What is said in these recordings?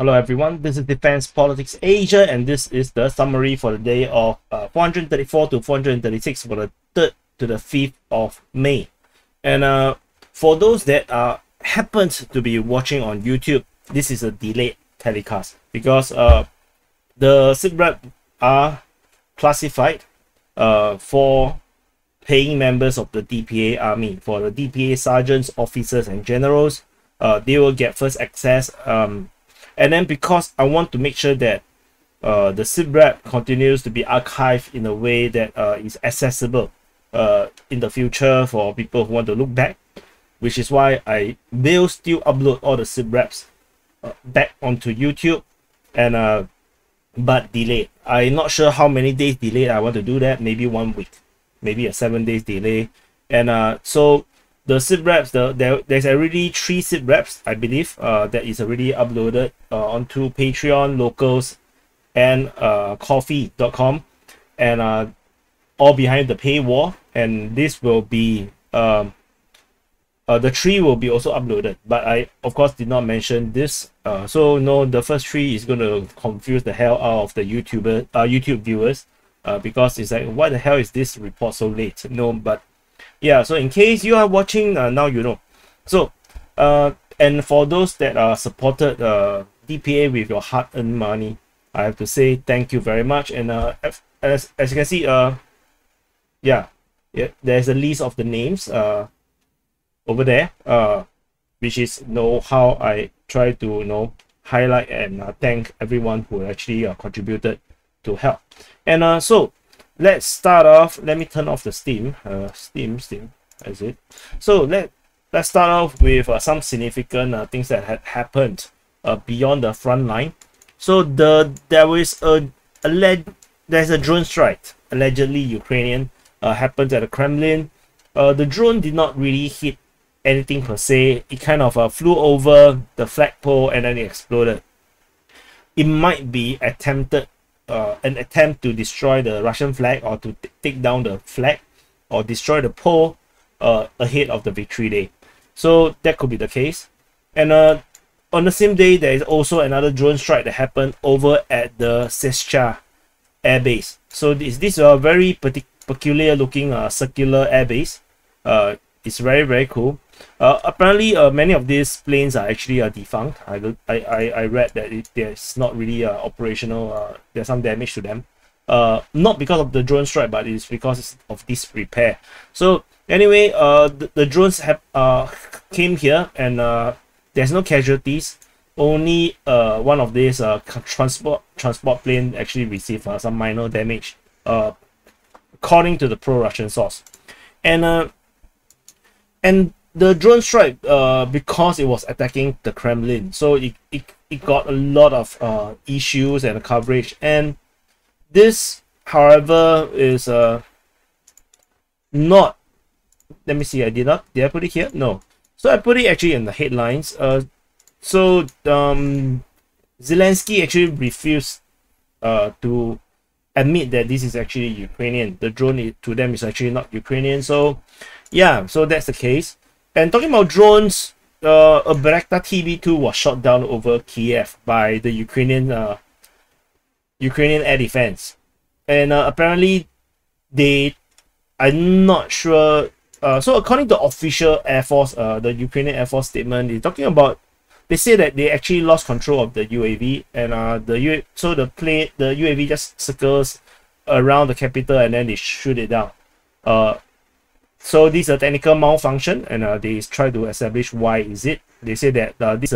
Hello everyone, this is Defense Politics Asia, and this is the summary for the day of 434 to 436 for the 3rd to the 5th of May. And for those that happened to be watching on YouTube, this is a delayed telecast because the SITREP are classified for paying members of the DPA Army. For the DPA sergeants, officers and generals, they will get first access. And then because I want to make sure that the SITREP continues to be archived in a way that is accessible in the future for people who want to look back, which is why I will still upload all the SITREPs back onto YouTube, and but delayed. I'm not sure how many days delayed I want to do that. Maybe 1 week, maybe a 7 days delay. And so the SITREPs, there's already 3 SITREPs, I believe, that is already uploaded onto Patreon, Locals, and Coffee.com, and all behind the paywall. And this will be, the 3 will be also uploaded. But I, of course, did not mention this. So, no, the first 3 is going to confuse the hell out of the YouTube viewers because it's like, what the hell is this report so late? No, but yeah, so in case you are watching now, you know. So and for those that are supported DPA with your hard-earned money, I have to say thank you very much. And as you can see, yeah, there's a list of the names over there, which is, you know, how I try to, you know, highlight and thank everyone who actually contributed to help. And so let's start off. Let me turn off the steam. That's it. So let's start off with some significant things that had happened beyond the front line. So there's a drone strike, allegedly Ukrainian, happened at the Kremlin. The drone did not really hit anything per se. It kind of flew over the flagpole and then it exploded. It might be an attempt to destroy the Russian flag, or to take down the flag, or destroy the pole ahead of the victory day. So that could be the case. And on the same day, there is also another drone strike that happened over at the Sescha airbase. So this is a very peculiar looking circular airbase. It's very, very cool. Apparently, many of these planes are actually defunct. I read that there's not really operational. There's some damage to them, not because of the drone strike, but it's because of this repair. So anyway, the drones have came here, and there's no casualties. Only one of these transport plane actually received some minor damage, according to the pro-Russian source. And the drone strike, because it was attacking the Kremlin, so it got a lot of issues and coverage. And this, however, is not, let me see, did I put it here? No. So I put it actually in the headlines. So Zelensky actually refused to admit that this is actually Ukrainian. The drone to them is actually not Ukrainian. So yeah, so that's the case. And talking about drones, a Berekta TB2 was shot down over Kiev by the Ukrainian air defense. And apparently, I'm not sure. So according to official Air Force, the Ukrainian Air Force statement, they're talking about, they say that they actually lost control of the UAV, and the UAV just circles around the capital and then they shoot it down. So this is a technical malfunction, and they try to establish why is it. They say that this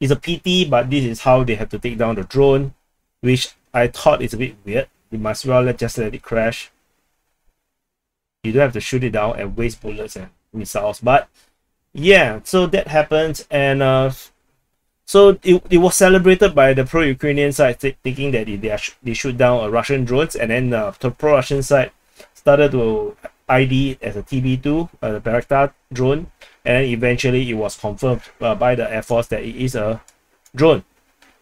is a PT, but this is how they have to take down the drone, which I thought is a bit weird. You might as well just let it crash. You don't have to shoot it down and waste bullets and missiles. But yeah, so that happens. And so it was celebrated by the pro-Ukrainian side, thinking that they shoot down Russian drones, and then the pro-Russian side started to ID as a TB2, the Berekta drone, and then eventually it was confirmed by the Air Force that it is a drone.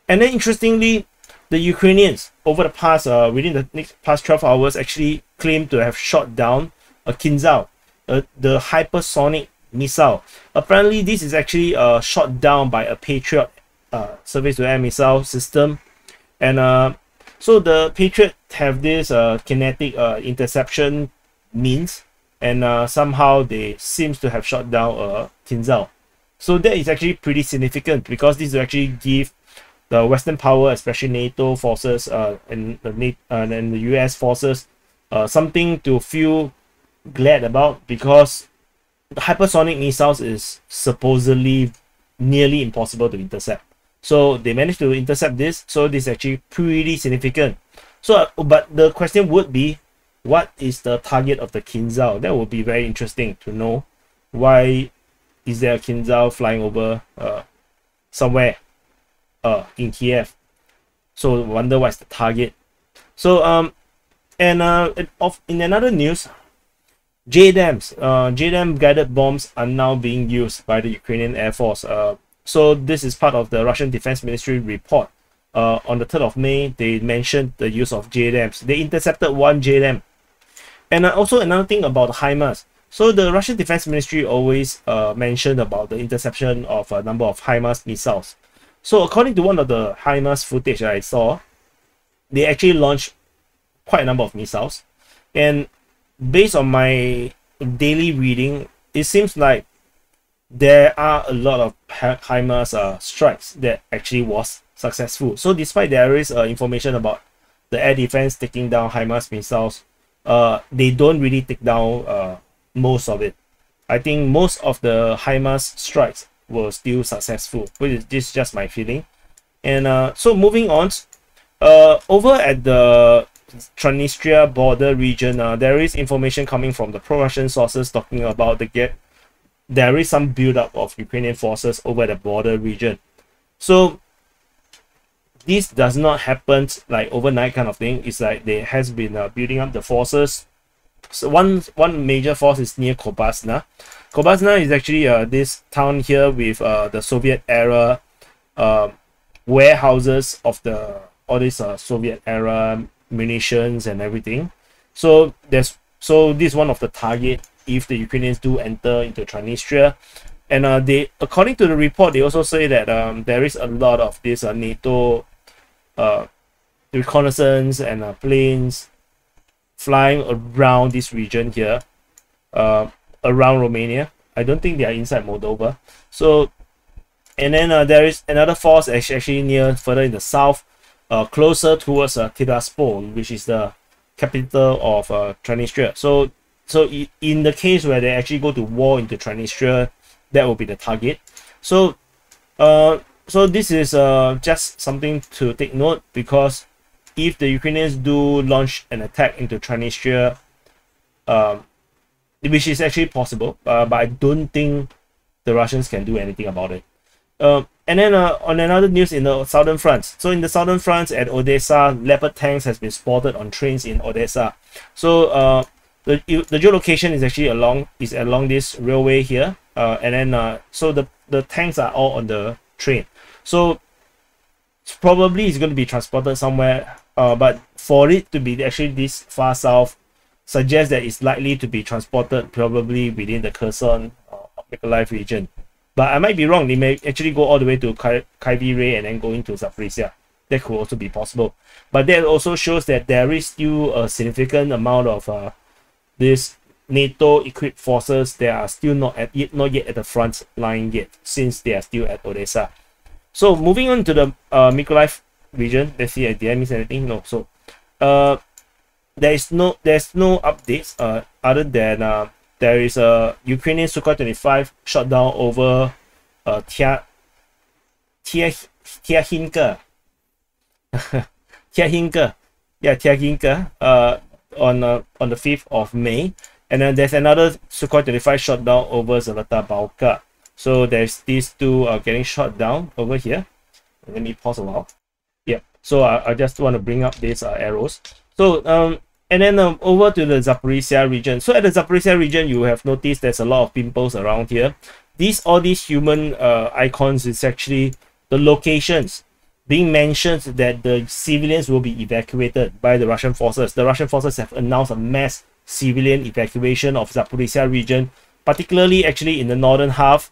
And then interestingly, the Ukrainians over the past within the past 12 hours actually claimed to have shot down a Kinzhal, the hypersonic missile. Apparently, this is actually shot down by a Patriot surface-to-air missile system. And so the Patriot have this kinetic interception means, and somehow they seems to have shot down Kinzhal. So that is actually pretty significant, because this will actually give the Western power, especially NATO forces and the US forces, something to feel glad about, because the hypersonic missiles is supposedly nearly impossible to intercept. So they managed to intercept this, so this is actually pretty significant. So, but the question would be, what is the target of the Kinzhal? That would be very interesting to know. Why is there a Kinzhal flying over somewhere in Kiev? So wonder what's the target. So in another news, JDAM guided bombs are now being used by the Ukrainian Air Force. So this is part of the Russian Defense Ministry report. On the 3rd of May, they mentioned the use of JDAMs. They intercepted one JDAM. And also another thing about the HIMARS. So the Russian Defense Ministry always mentioned about the interception of a number of HIMARS missiles. So according to one of the HIMARS footage that I saw, they actually launched quite a number of missiles. And based on my daily reading, it seems like there are a lot of HIMARS strikes that actually was successful. So despite there is information about the air defense taking down HIMARS missiles, they don't really take down most of it. I think most of the HIMARS strikes were still successful, which is this just my feeling. And so moving on, over at the Transnistria border region, there is information coming from the pro-Russian sources talking about there is some build-up of Ukrainian forces over the border region. So this does not happen like overnight kind of thing. It's like there has been building up the forces. So one major force is near Kobasna. Kobasna is actually this town here with the Soviet era warehouses of the all this Soviet era munitions and everything. So this is one of the target if the Ukrainians do enter into Transnistria. And they, according to the report, they also say that there is a lot of this NATO reconnaissance and planes flying around this region here, around Romania. I don't think they are inside Moldova. So, and then there is another force actually near further in the south, closer towards Tiraspol, which is the capital of Transnistria. So in the case where they actually go to war into Transnistria, that will be the target. So, so this is just something to take note, because if the Ukrainians do launch an attack into Transnistria, which is actually possible, but I don't think the Russians can do anything about it. And then on another news in the southern France. So in the southern France at Odessa, Leopard tanks has been spotted on trains in Odessa. So the geolocation is actually along this railway here, and then so the tanks are all on the train. So probably it's going to be transported somewhere, but for it to be actually this far south suggests that it's likely to be transported probably within the Kherson or Mykolaiv region. But I might be wrong. They may actually go all the way to Kryvyi Rih and then go into Zaporizhzhia. That could also be possible. But that also shows that there is still a significant amount of these NATO-equipped forces that are still not yet at the front line yet, since they are still at Odessa. So moving on to the Mykolaiv region, let's see. Did I miss anything? No. So there's no updates other than there is a Ukrainian Sukhoi 25 shot down over Tyahinka on the 5th of May, and then there's another Sukhoi 25 shot down over Zolota Balka. So there's these two getting shot down over here. Let me pause a while. Yeah. So I just want to bring up these arrows. So and then over to the Zaporizhzhia region. So at the Zaporizhzhia region, you have noticed there's a lot of pimples around here. All these human icons is actually the locations being mentioned that the civilians will be evacuated by the Russian forces. The Russian forces have announced a mass civilian evacuation of Zaporizhzhia region, particularly actually in the northern half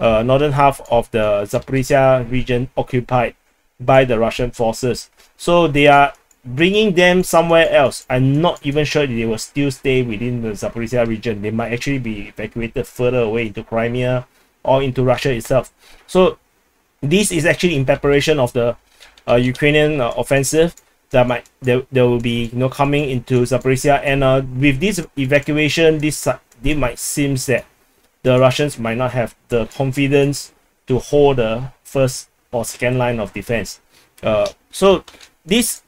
northern half of the Zaporizhzhia region occupied by the Russian forces. So they are bringing them somewhere else. I'm not even sure if they will still stay within the Zaporizhzhia region. They might actually be evacuated further away into Crimea or into Russia itself. So this is actually in preparation of the Ukrainian offensive that might there will be, you know, coming into Zaporizhzhia. And with this evacuation, it might seem that the Russians might not have the confidence to hold the first or second line of defense. So this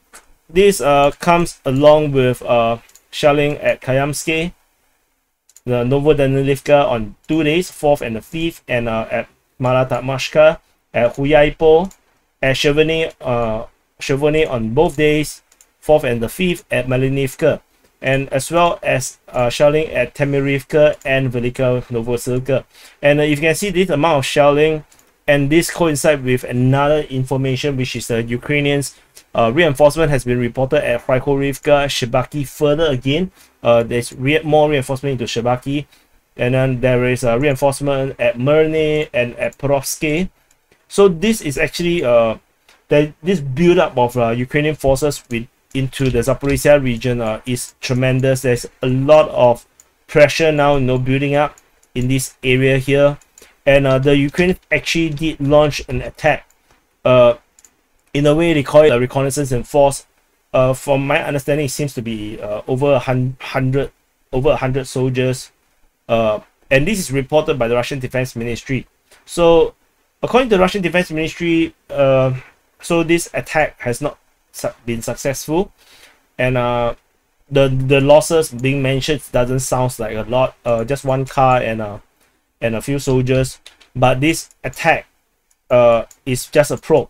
comes along with shelling at Khyamske, the Novodanilivka on 2 days, 4th and 5th, and at Malatamashka, at Huyaipo, at Chevronnet on both days, 4th and 5th, at Malinivka, and as well as shelling at Temirivka and Velika Novosilka. And if you can see this amount of shelling, and this coincides with another information, which is the Ukrainians. Reinforcement has been reported at Hryhorivka, Shebaki further again. There's more reinforcement into Shebaki. And then there is a reinforcement at Merne and at Perovsky. So this is actually this build-up of Ukrainian forces into the Zaporizhzhia region is tremendous. There's a lot of pressure now, you know, building up in this area here. And the Ukraine actually did launch an attack. In a way, they call it a reconnaissance in force. From my understanding, it seems to be over 100 soldiers. And this is reported by the Russian Defense Ministry. So, according to the Russian Defense Ministry, so this attack has not been successful, and the losses being mentioned doesn't sound like a lot. Just one car and a few soldiers. But this attack is just a probe.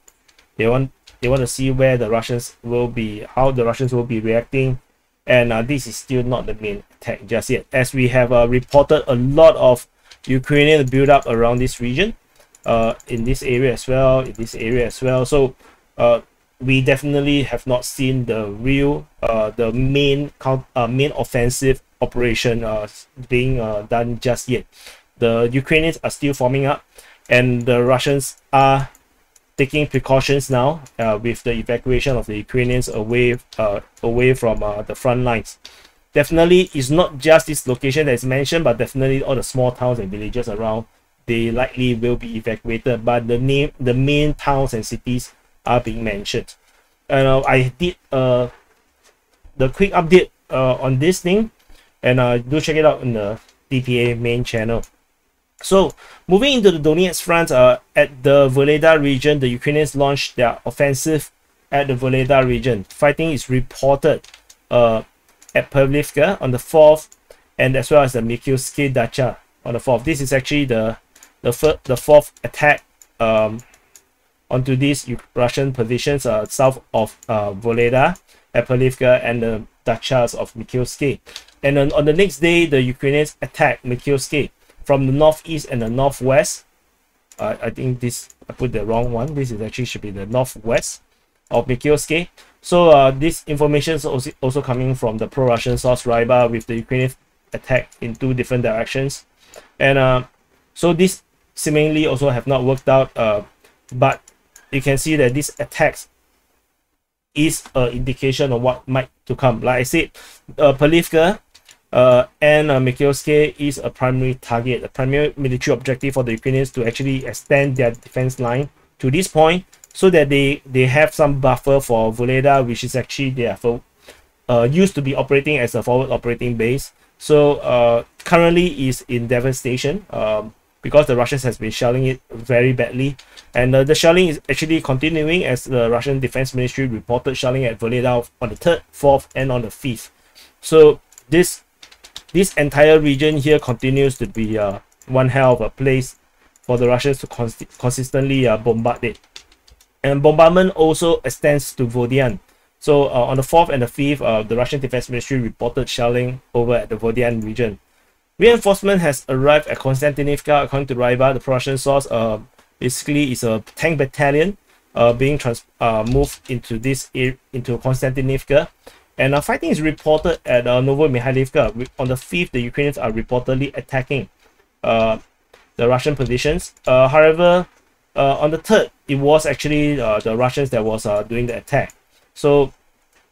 They want to see where the Russians will be, how the Russians will be reacting. And this is still not the main attack just yet, as we have reported a lot of Ukrainian build-up around this region, in this area as well, in this area as well. So we definitely have not seen the real, the main offensive operation being done just yet. The Ukrainians are still forming up, and the Russians are taking precautions now with the evacuation of the Ukrainians away from the front lines. Definitely, it's not just this location that is mentioned, but definitely all the small towns and villages around, they likely will be evacuated. But the main towns and cities are being mentioned. And I did the quick update on this thing, and do check it out in the DPA main channel. So, moving into the Donetsk front, at the Vuhledar region, the Ukrainians launched their offensive at the Vuhledar region. Fighting is reported at Pavlivka on the 4th, and as well as the Mikyosuke dacha on the 4th. This is actually the 4th attack onto these Russian positions south of Vuhledar, at Pavlivka, and the dachas of Mikyosuke. And then on the next day, the Ukrainians attacked Mikyosuke from the northeast and the northwest. I think I put the wrong one. This is actually should be the northwest of Mikyosuke. So this information is also coming from the pro-Russian source Rybar, with the Ukrainian attack in two different directions. And so this seemingly also have not worked out. But you can see that these attacks is an indication of what might to come. Like I said, Pavlivka and Mikyosuke is a primary target, a primary military objective for the Ukrainians to actually extend their defense line to this point, so that they have some buffer for Vuhledar, which is actually used to be operating as a forward operating base. So currently is in devastation because the Russians has been shelling it very badly, and the shelling is actually continuing, as the Russian Defense Ministry reported shelling at Vuhledar on the 3rd, 4th, and on the 5th. So this entire region here continues to be one hell of a place for the Russians to consistently bombard it. And bombardment also extends to Vodiane. So on the 4th and the 5th, the Russian Defense Ministry reported shelling over at the Vodiane region. Reinforcement has arrived at Konstantinivka, according to Rybar, the Russian source. Basically, it's a tank battalion being moved into Konstantinivka. And fighting is reported at Novomihailivka. On the 5th, the Ukrainians are reportedly attacking the Russian positions. However, on the 3rd, it was actually the Russians that was doing the attack. So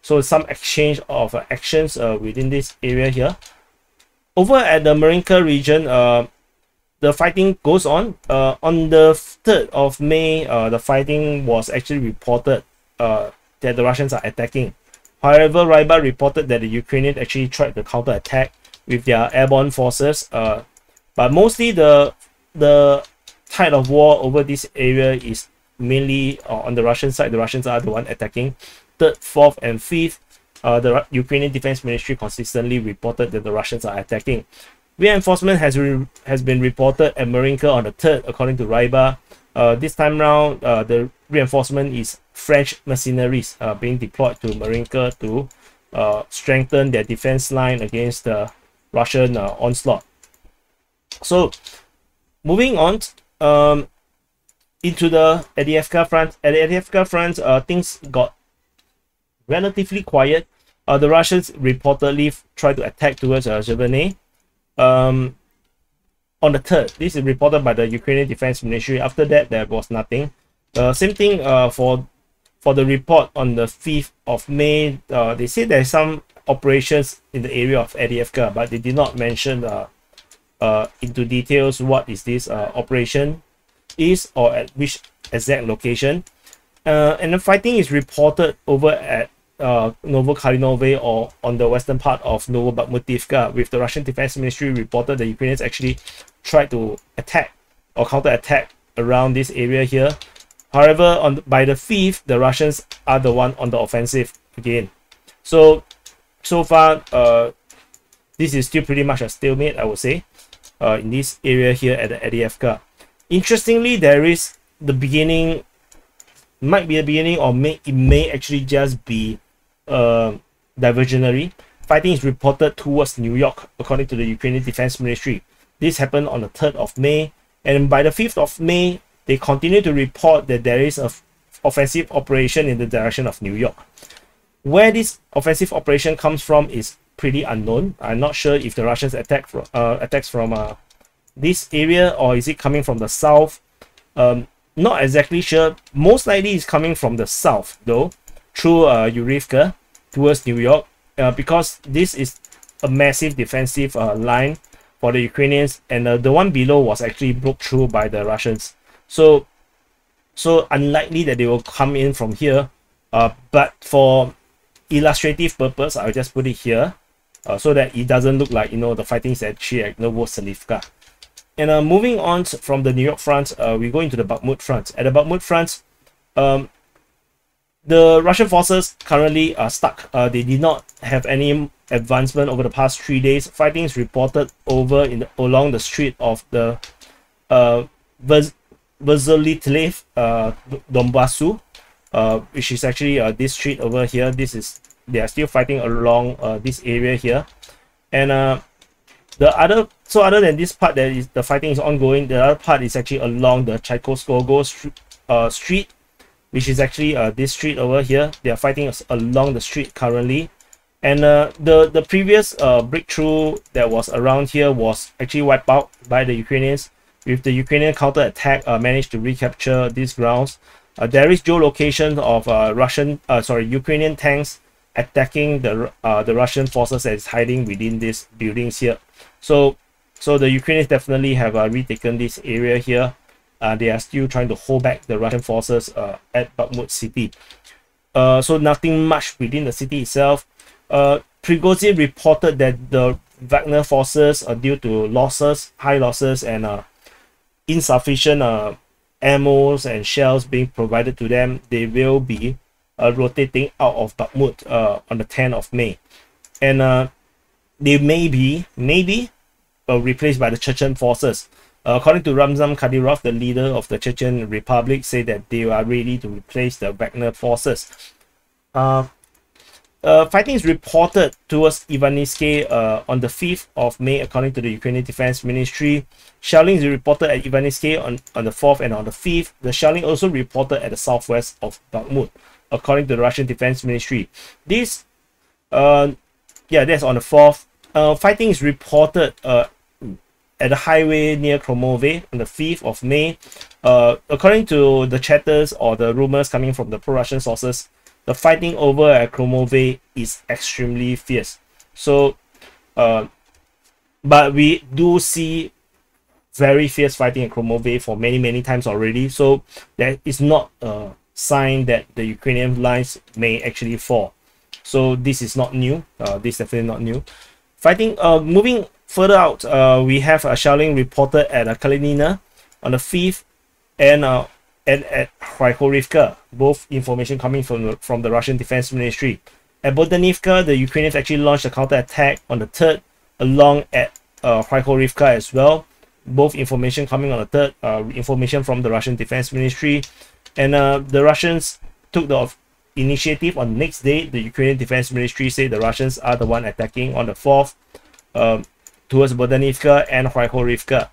some exchange of actions within this area here. Over at the Marinka region, the fighting goes on. On the 3rd of May, the fighting was actually reported that the Russians are attacking. However, Rybar reported that the Ukrainians actually tried to counter-attack with their airborne forces. But mostly the tide of war over this area is mainly on the Russian side. The Russians are the one attacking. 3rd, 4th, and 5th, the Ukrainian Defense Ministry consistently reported that the Russians are attacking. Reinforcement has been reported at Marinka on the 3rd, according to Rybar. This time round, the reinforcement is French mercenaries being deployed to Marinka to strengthen their defense line against the Russian onslaught. So, moving on into the Avdiivka front. At the Avdiivka front, things got relatively quiet. The Russians reportedly tried to attack towards Zhevene. On the 3rd, this is reported by the Ukrainian Defense Ministry. After that, there was nothing. Same thing for the report on the 5th of May. They said there's some operations in the area of Avdiivka, but they did not mention into details what is this operation is or at which exact location. And the fighting is reported over at Novokalinove, or on the western part of Novobakhmutivka, with the Russian Defense Ministry reported the Ukrainians actually tried to attack or counter-attack around this area here. However, by the 5th, the Russians are the one on the offensive again. So far, this is still pretty much a stalemate, I would say, in this area here at the Avdiivka. Interestingly, there is the beginning, might be the beginning, or it may actually just be diversionary. Fighting is reported towards New York, according to the Ukrainian Defense Ministry. This happened on the 3rd of May, and by the 5th of May, they continue to report that there is an offensive operation in the direction of New York. Where this offensive operation comes from is pretty unknown. I'm not sure if the Russians attacks from this area, or is it coming from the south. Not exactly sure. Most likely it's coming from the south, though, through Hryhorivka towards New York, because this is a massive defensive line for the Ukrainians, and the one below was actually broke through by the Russians. So unlikely that they will come in from here, but for illustrative purpose, I'll just put it here, so that it doesn't look like, you know, the fighting is actually at Novoselivka. And moving on from the New York front, we go into the Bakhmut front. At the Bakhmut front, the Russian forces currently are stuck. They did not have any advancement over the past 3 days. Fighting is reported over along the street of the Veselitlev Donbasu, which is actually this street over here. They are still fighting along this area here, and other than this part, that is the fighting is ongoing. The other part is actually along the Chaikovskogo street, which is actually this street over here. They are fighting along the street currently, and the previous breakthrough that was around here was actually wiped out by the Ukrainians, with the Ukrainian counter-attack managed to recapture these grounds. There is geolocation of Ukrainian tanks attacking the Russian forces that is hiding within these buildings here. So the Ukrainians definitely have retaken this area here. They are still trying to hold back the Russian forces at Bakhmut city. So nothing much within the city itself. Prigozhin reported that the Wagner forces are due to high losses, and insufficient ammo and shells being provided to them, they will be rotating out of Bakhmut on the 10th of May, and they may be replaced by the Chechen forces. According to Ramzan Kadyrov, the leader of the Chechen Republic, said that they are ready to replace the Wagner forces. Fighting is reported towards Ivaniske on the 5th of May, according to the Ukrainian Defense Ministry. Shelling is reported at Ivaniske on the 4th and on the 5th. The shelling also reported at the southwest of Bakhmut, according to the Russian Defense Ministry. That's on the 4th. Fighting is reported at a highway near Khromove on the 5th of May. According to the chatters or the rumors coming from the pro-Russian sources, the fighting over at Khromove is extremely fierce. So, but we do see very fierce fighting at Khromove for many times already. So that is not a sign that the Ukrainian lines may actually fall. So this is not new. This is definitely not new. Fighting. Moving further out, we have a shelling reported at Kalinina on the 5th and at Hryhorivka, both information coming from the Russian Defense Ministry. At Bohdanivka, the Ukrainians actually launched a counter-attack on the 3rd, along at Hryhorivka as well. Both information coming on the 3rd, information from the Russian Defense Ministry. And the Russians took the initiative on the next day. The Ukrainian Defense Ministry said the Russians are the one attacking on the 4th towards Bohdanivka and Hryhorivka.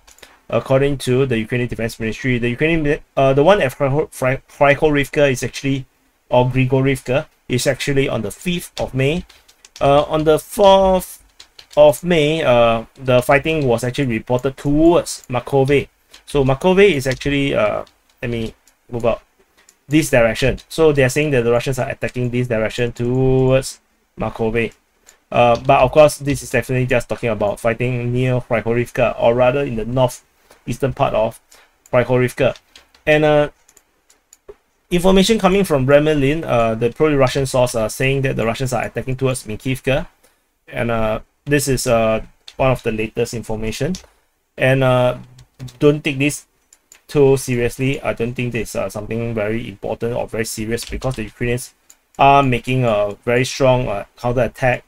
According to the Ukrainian Defense Ministry, the Ukrainian the one at Hryhorivka is actually, or Grigorivka, is actually on the 5th of May. On the 4th of May, the fighting was actually reported towards Markove. So Markove is actually, let me move out, this direction. So they are saying that the Russians are attacking this direction towards Markove. But of course, this is definitely just talking about fighting near Hryhorivka, or rather in the northeastern part of Hryhorivka. And information coming from Bremenlin, the pro-Russian source are saying that the Russians are attacking towards Mikyosuke, and this is one of the latest information. And don't take this too seriously. I don't think this is something very important or very serious, because the Ukrainians are making a very strong counter-attack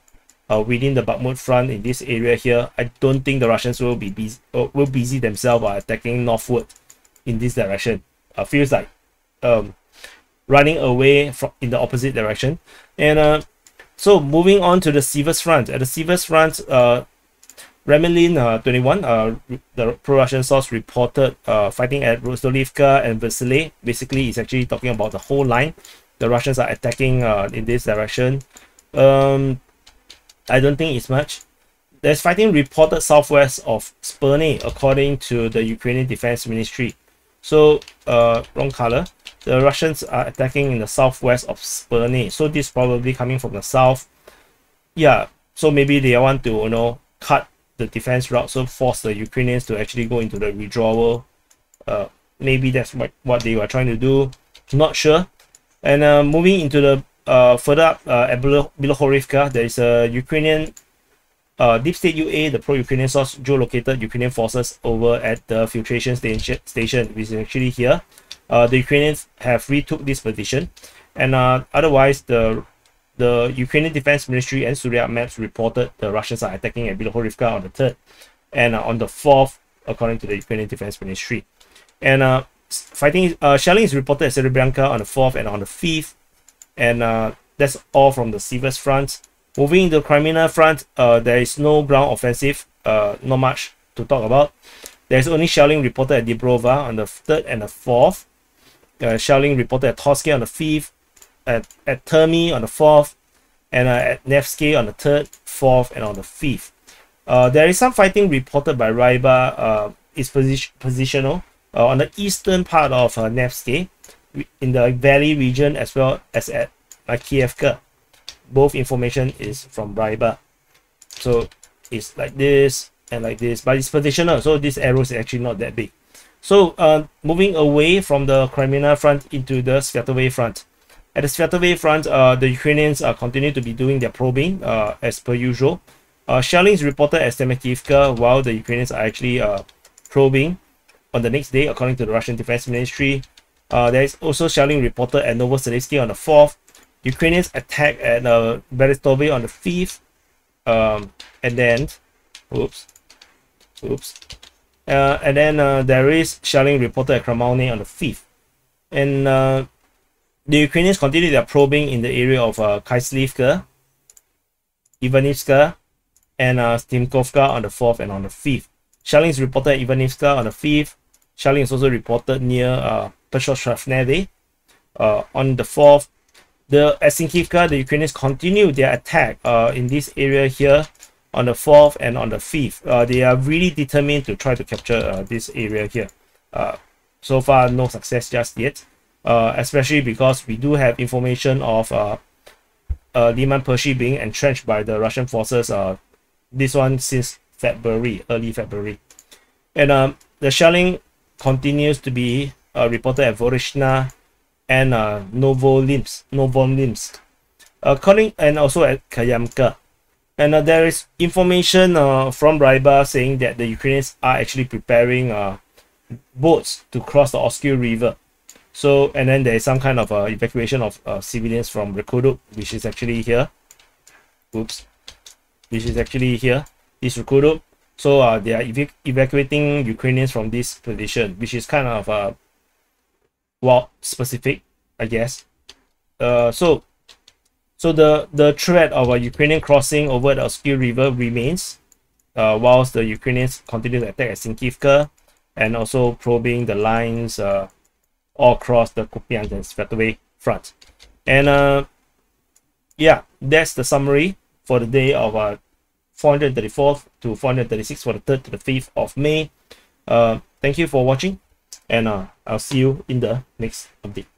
within the Bakhmut front in this area here. I don't think the Russians will be busy, themselves attacking northward in this direction. Feels like running away from in the opposite direction. And so moving on to the Sivas front. At the Sivas front, Bremenlin 21, the pro-Russian source reported fighting at Rostolivka and Vesele. Basically, it's actually talking about the whole line. The Russians are attacking in this direction. I don't think it's much. There's fighting reported southwest of Spurney, according to the Ukrainian Defense Ministry. So, wrong color. The Russians are attacking in the southwest of Spurney. So this probably coming from the south. Yeah, so maybe they want to, you know, cut the defense route, so force the Ukrainians to actually go into the withdrawal. Maybe that's what they were trying to do. Not sure. And moving into the further up at Bilohorivka, there is a Ukrainian deep state UA, the pro-Ukrainian source, geolocated Ukrainian forces over at the filtration station, which is actually here. The Ukrainians have retook this position, and otherwise the Ukrainian Defense Ministry and Surya maps reported the Russians are attacking at Bilohorivka on the 3rd, and on the 4th, according to the Ukrainian Defense Ministry. And fighting shelling is reported at Serebrenka on the 4th and on the 5th. And that's all from the Sivas front. Moving into the Crimea front, there is no ground offensive, not much to talk about. There is only shelling reported at Dibrova on the 3rd and the 4th. Shelling reported at Torske on the 5th, at Termi on the 4th, and at Nevsky on the 3rd, 4th, and on the 5th. There is some fighting reported by Rybar, is positional, on the eastern part of Nevsky, in the valley region, as well as at Makievka. Both information is from Rybar. So it's like this and like this, but it's positional, so this arrow is actually not that big. So moving away from the Crimea front into the Svyatove front. At the Svyatove front, the Ukrainians continue to be doing their probing as per usual. Shelling is reported at Stemekiivka, while the Ukrainians are actually probing on the next day, according to the Russian Defense Ministry. There is also shelling reported at Novoselivsky on the 4th. Ukrainians attack at Berestove on the 5th. And then, there is shelling reported at Khromove on the 5th. And the Ukrainians continue their probing in the area of Kaislivka, Ivaniske, and Stimkovka on the 4th and on the 5th. Shelling is reported at Ivaniske on the 5th. Shelling is also reported near on the 4th. The Sinkiivka, the Ukrainians continue their attack in this area here on the 4th and on the 5th. They are really determined to try to capture this area here. So far, no success just yet, especially because we do have information of Liman-Pershing being entrenched by the Russian forces, this one since February, early February. And the shelling continues to be reported at Vorychna and Novolimsk, and also at Kayamka. And there is information from Rybar saying that the Ukrainians are actually preparing boats to cross the Oskil River. So, and then there is some kind of evacuation of civilians from Rekudu, which is actually here. Oops, which is actually here, is Rekudu. So they are evacuating Ukrainians from this position, which is kind of well specific, I guess. So the threat of a Ukrainian crossing over the Oskil River remains, whilst the Ukrainians continue to attack at Sinkivka and also probing the lines all across the Kupiansk and Svetove front. And yeah, that's the summary for the day of 434th to 436th, for the 3rd to the 5th of May. Thank you for watching, and I'll see you in the next update.